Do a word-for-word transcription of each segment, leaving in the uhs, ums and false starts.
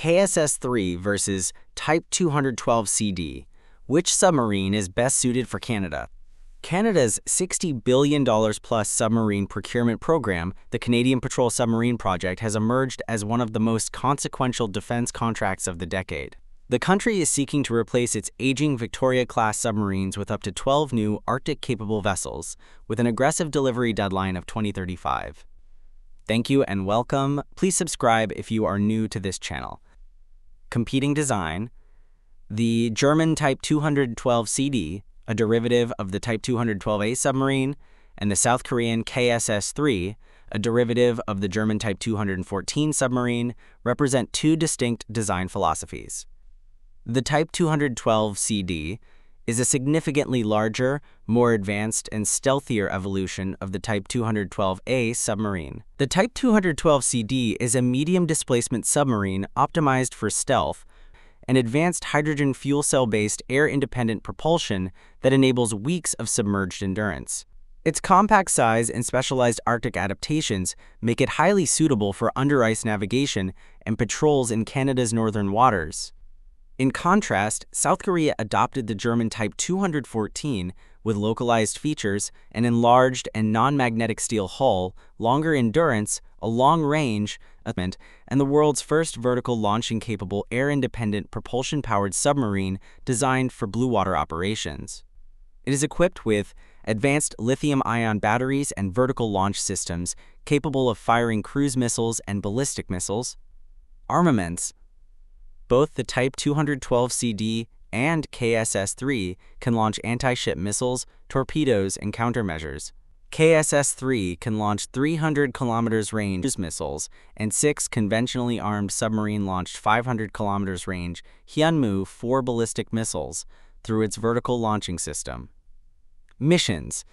K S S three versus Type two twelve C D. Which submarine is best suited for Canada? Canada's sixty billion dollar plus submarine procurement program, the Canadian Patrol Submarine Project, has emerged as one of the most consequential defense contracts of the decade. The country is seeking to replace its aging Victoria-class submarines with up to twelve new Arctic-capable vessels, with an aggressive delivery deadline of twenty thirty-five. Thank you and welcome. Please subscribe if you are new to this channel. Competing design: the German Type two twelve C D, a derivative of the Type two twelve A submarine, and the South Korean K S S three, a derivative of the German Type two fourteen submarine, represent two distinct design philosophies. The Type two twelve C D is a significantly larger, more advanced, and stealthier evolution of the Type two twelve A submarine. The Type two twelve C D is a medium displacement submarine optimized for stealth, an advanced hydrogen fuel cell-based air-independent propulsion that enables weeks of submerged endurance. Its compact size and specialized Arctic adaptations make it highly suitable for under-ice navigation and patrols in Canada's northern waters. In contrast, South Korea adopted the German Type two fourteen with localized features, an enlarged and non-magnetic steel hull, longer endurance, a long range, and the world's first vertical launching-capable air-independent propulsion-powered submarine designed for blue water operations. It is equipped with advanced lithium-ion batteries and vertical launch systems capable of firing cruise missiles and ballistic missiles. Armaments: both the Type two twelve C D and K S S three can launch anti-ship missiles, torpedoes, and countermeasures. K S S three can launch three hundred kilometers range missiles and six conventionally armed submarine-launched five hundred kilometers range Hyunmoo four ballistic missiles through its vertical launching system. Missions: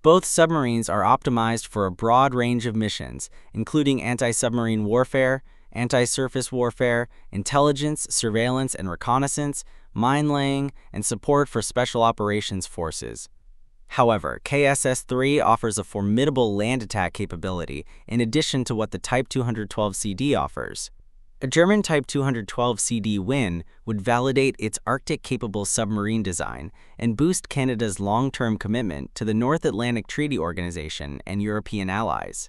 both submarines are optimized for a broad range of missions, including anti-submarine warfare, anti-surface warfare, intelligence, surveillance and reconnaissance, mine-laying, and support for special operations forces. However, K S S three offers a formidable land attack capability in addition to what the Type two twelve C D offers. A German Type two twelve C D win would validate its Arctic-capable submarine design and boost Canada's long-term commitment to the North Atlantic Treaty Organization and European allies.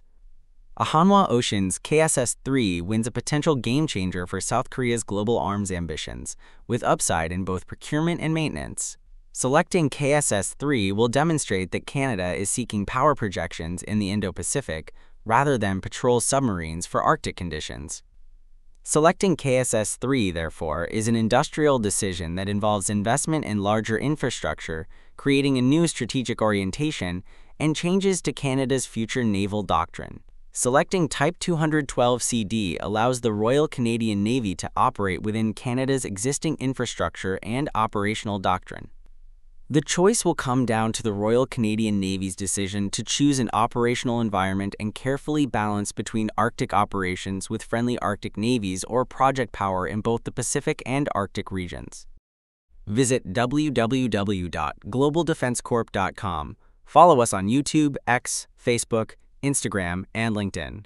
A Hanwha Ocean's K S S three wins a potential game-changer for South Korea's global arms ambitions, with upside in both procurement and maintenance. Selecting K S S three will demonstrate that Canada is seeking power projections in the Indo-Pacific rather than patrol submarines for Arctic conditions. Selecting K S S three, therefore, is an industrial decision that involves investment in larger infrastructure, creating a new strategic orientation, and changes to Canada's future naval doctrine. Selecting Type two twelve C D allows the Royal Canadian Navy to operate within Canada's existing infrastructure and operational doctrine. The choice will come down to the Royal Canadian Navy's decision to choose an operational environment and carefully balance between Arctic operations with friendly Arctic navies or project power in both the Pacific and Arctic regions. Visit w w w dot global defense corp dot com. Follow us on YouTube, X, Facebook, Instagram, and LinkedIn.